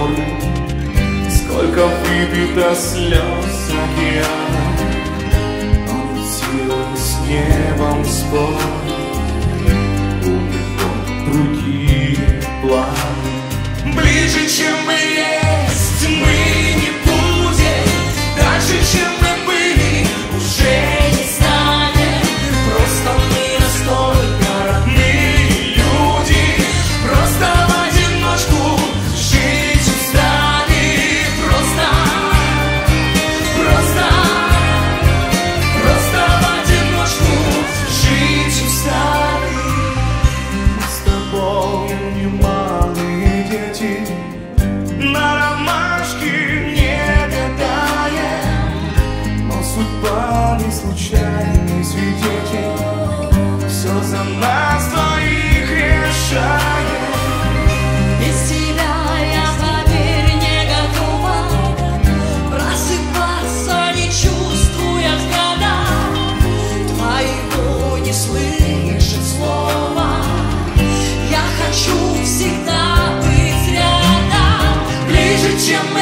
горы, сколько выпито слез океана, улетел с небом спор, у него другие планы. Ближе, чем мы есть, мы не будем, дальше, чем мы были, уже не станем, просто мы настолько. Чем